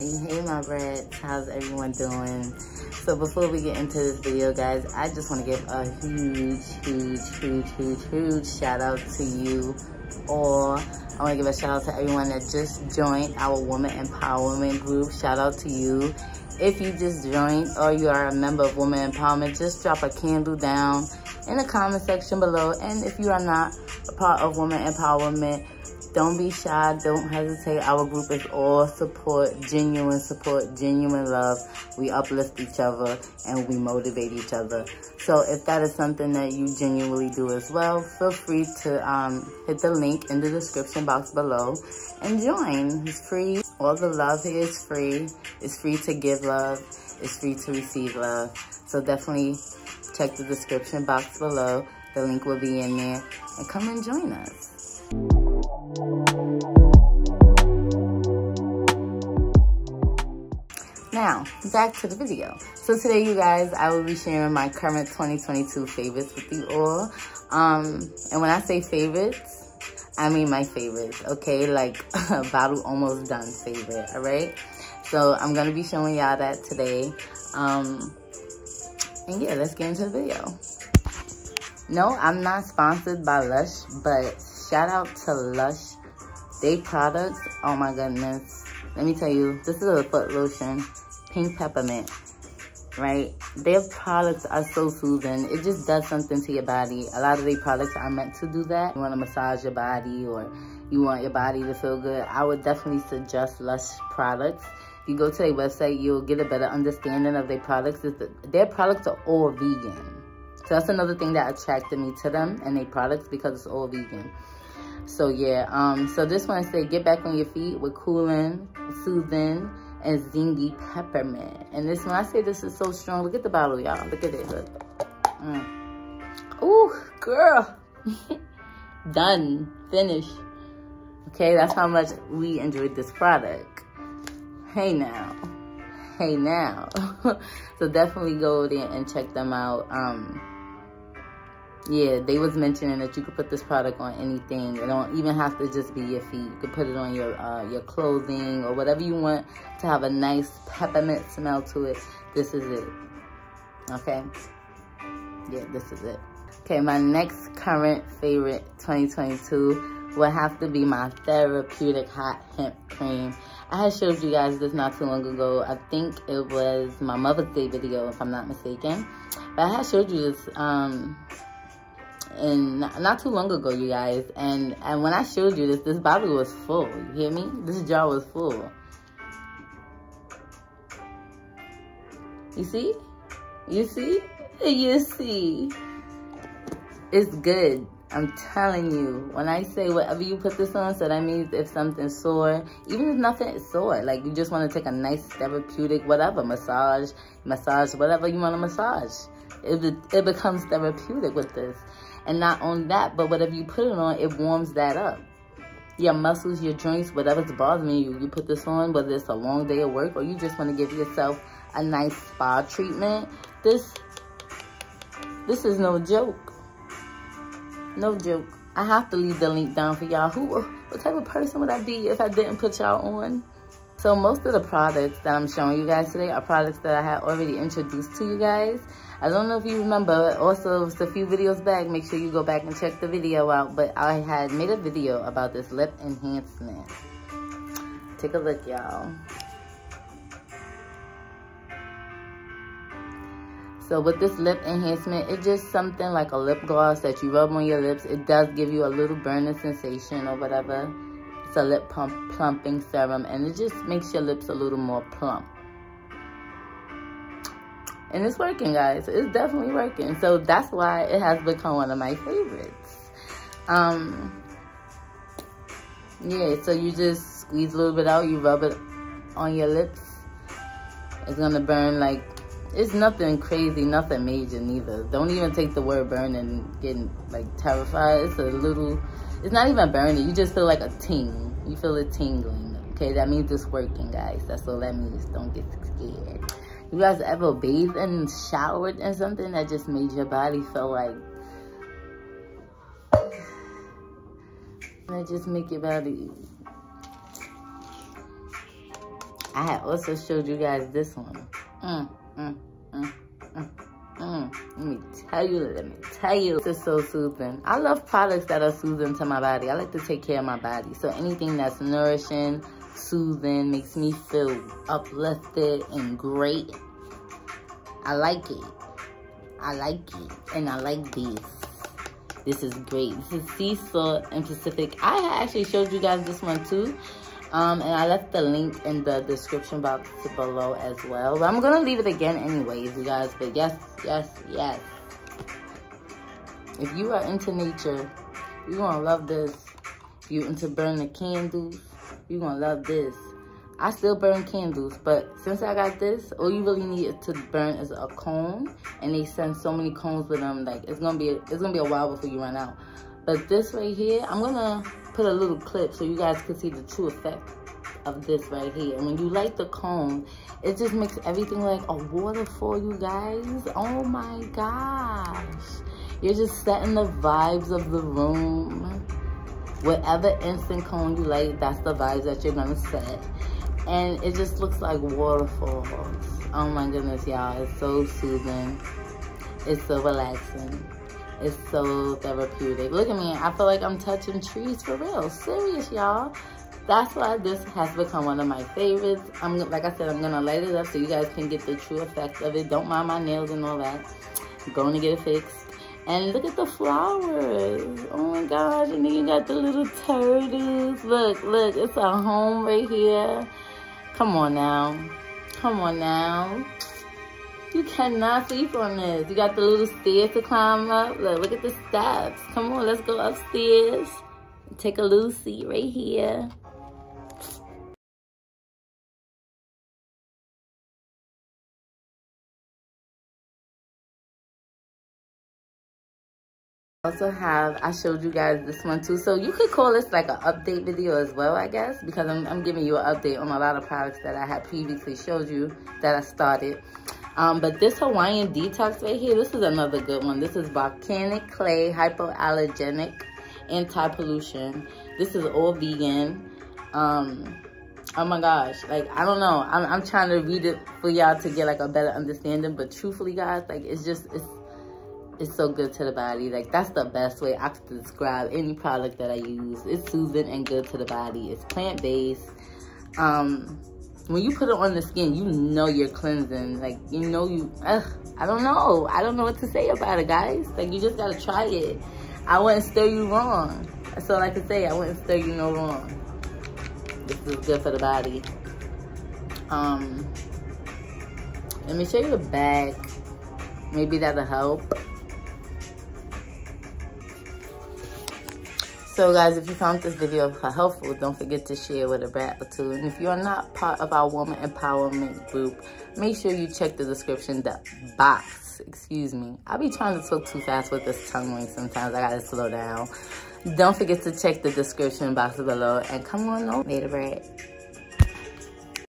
Hey my brats, how's everyone doing? So before we get into this video guys, I just want to give a huge shout out to you all. I want to give a shout out to everyone that just joined our Woman Empowerment group. Shout out to you. If you just joined or you are a member of Woman Empowerment, just drop a candle down in the comment section below. And if you are not a part of Woman Empowerment, don't be shy, don't hesitate. Our group is all support, genuine love. We uplift each other and we motivate each other. So if that is something that you genuinely do as well, feel free to hit the link in the description box below and join. It's free. All the love here is free. It's free to give love. It's free to receive love. So definitely check the description box below. The link will be in there. And come and join us. Now, back to the video. So today, you guys, I will be sharing my current 2022 favorites with you all. And when I say favorites, I mean my favorites, okay? Like a bottle almost done favorite, all right? So I'm gonna be showing y'all that today. And yeah, let's get into the video. No, I'm not sponsored by Lush, but shout out to Lush. They products, oh my goodness. Let me tell you, this is a foot lotion, pink peppermint, right? Their products are so soothing. It just does something to your body. A lot of their products are meant to do that. You want to massage your body or you want your body to feel good. I would definitely suggest Lush products. If you go to their website, you'll get a better understanding of their products. Their products are all vegan. So that's another thing that attracted me to them and their products, because it's all vegan. So yeah, so this one said, get back on your feet with cooling, soothing, and zingy peppermint. And this one, I say this is so strong. Look at the bottle, y'all. Look at it, look. Ooh, girl. Done. Finished. Okay, that's how much we enjoyed this product. Hey now. Hey now. So definitely go there and check them out. Yeah, they was mentioning that you could put this product on anything. It don't even have to just be your feet. You could put it on your clothing or whatever you want to have a nice peppermint smell to it. This is it. Okay? Yeah, this is it. Okay, my next current favorite 2022 will have to be my Therapeutic Hot Hemp Cream. I had showed you guys this not too long ago. I think it was my Mother's Day video, if I'm not mistaken. But I had showed you this, and not too long ago, you guys, and when I showed you this bottle was full. You hear me? This jar was full. You see? You see? You see? It's good. I'm telling you. When I say whatever you put this on, so that means if something's sore, even if nothing is sore, like you just want to take a nice therapeutic whatever, massage, whatever you want to massage. It becomes therapeutic with this. And not on that, but whatever you put it on, it warms that up. Your muscles, your joints, whatever's bothering you, you put this on, whether it's a long day at work or you just want to give yourself a nice spa treatment. This is no joke. No joke. I have to leave the link down for y'all. What type of person would I be if I didn't put y'all on? So most of the products that I'm showing you guys today are products that I had already introduced to you guys. I don't know if you remember, also it's a few videos back, make sure you go back and check the video out, but I had made a video about this lip enhancement. Take a look, y'all. So with this lip enhancement, it's just something like a lip gloss that you rub on your lips. It does give you a little burning sensation or whatever. It's a lip plumping serum, and it just makes your lips a little more plump. And it's working, guys. It's definitely working. So that's why it has become one of my favorites. Yeah, so you just squeeze a little bit out. You rub it on your lips. It's going to burn like... It's nothing crazy, nothing major neither. Don't even take the word burn and getting like terrified. It's a little... It's not even burning. You just feel like a ting. You feel it tingling. Okay, that means it's working, guys. That's all that means. Don't get scared. You guys ever bathed and showered and something that just made your body feel like... That just make your body... I had also showed you guys this one. Let me tell you, this is so soothing. I love products that are soothing to my body. I like to take care of my body. So anything that's nourishing, soothing, makes me feel uplifted and great. I like it. I like it. And I like this. This is great. This is Sea Salt and Pacific. I actually showed you guys this one too. And I left the link in the description box below as well. But I'm going to leave it again anyways, you guys. But yes, yes, yes. If you are into nature, you're going to love this. If you're into burning candles, you're going to love this. I still burn candles, but since I got this, all you really need to burn is a cone, and they send so many cones with them. Like it's gonna be a while before you run out. But this right here, I'm gonna put a little clip so you guys can see the true effect of this right here. And when you light the cone, it just makes everything like a waterfall, you guys. Oh my gosh, you're just setting the vibes of the room. Whatever instant cone you light, that's the vibes that you're gonna set. And it just looks like waterfalls. Oh my goodness, y'all. It's so soothing. It's so relaxing. It's so therapeutic. Look at me. I feel like I'm touching trees for real. Serious, y'all. That's why this has become one of my favorites. Like I said, I'm going to light it up so you guys can get the true effects of it. Don't mind my nails and all that. I'm going to get it fixed. And look at the flowers. Oh my gosh. And then you got the little turtles. Look, look. It's a home right here. Come on now. Come on now. You cannot sleep on this. You got the little stairs to climb up. Look at the steps. Come on, let's go upstairs. Take a little seat right here. Also have, I showed you guys this one too, so you could call this like an update video as well, I guess, because I'm giving you an update on a lot of products that I had previously showed you that I started. But this Hawaiian detox right here, this is another good one. This is volcanic clay, hypoallergenic, anti-pollution. This is all vegan. Oh my gosh, like I don't know, I'm trying to read it for y'all to get like a better understanding, but truthfully guys, like it's so good to the body. Like that's the best way I could describe any product that I use. It's soothing and good to the body. It's plant-based. When you put it on the skin, you know you're cleansing. Like you know you. I don't know what to say about it, guys. Like you just gotta try it. I wouldn't steer you wrong. That's all I can say. I wouldn't steer you no wrong. This is good for the body. Let me show you the bag. Maybe that'll help. So guys, if you found this video helpful, don't forget to share with a brat or two. And if you're not part of our Woman Empowerment group, make sure you check the description box. Excuse me. I be trying to talk too fast with this tongue ring sometimes. I gotta slow down. Don't forget to check the description box below and come on over. Later, brat.